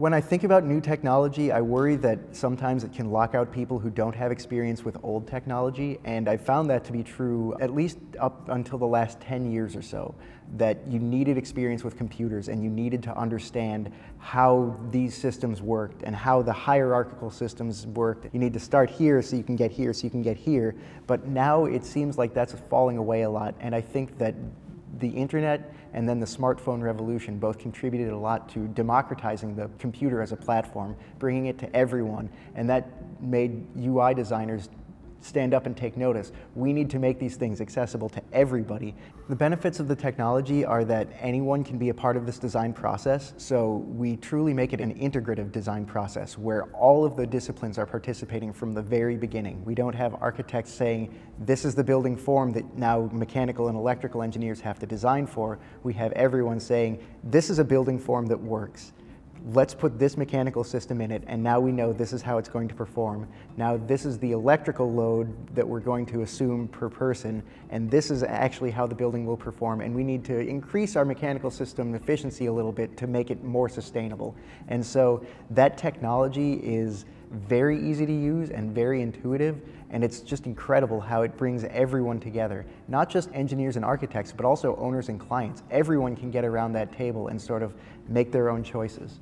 When I think about new technology, I worry that sometimes it can lock out people who don't have experience with old technology, and I found that to be true at least up until the last 10 years or so, that you needed experience with computers and you needed to understand how these systems worked and how the hierarchical systems worked. You need to start here so you can get here so you can get here, but now it seems like that's falling away a lot, and I think that the internet and then the smartphone revolution both contributed a lot to democratizing the computer as a platform, bringing it to everyone, and that made UI designers stand up and take notice. We need to make these things accessible to everybody. The benefits of the technology are that anyone can be a part of this design process, so we truly make it an integrative design process where all of the disciplines are participating from the very beginning. We don't have architects saying, this is the building form that now mechanical and electrical engineers have to design for. We have everyone saying, this is a building form that works. Let's put this mechanical system in it, and now we know this is how it's going to perform. Now this is the electrical load that we're going to assume per person, and this is actually how the building will perform, and we need to increase our mechanical system efficiency a little bit to make it more sustainable. And so that technology is very easy to use and very intuitive, and it's just incredible how it brings everyone together. Not just engineers and architects, but also owners and clients. Everyone can get around that table and sort of make their own choices.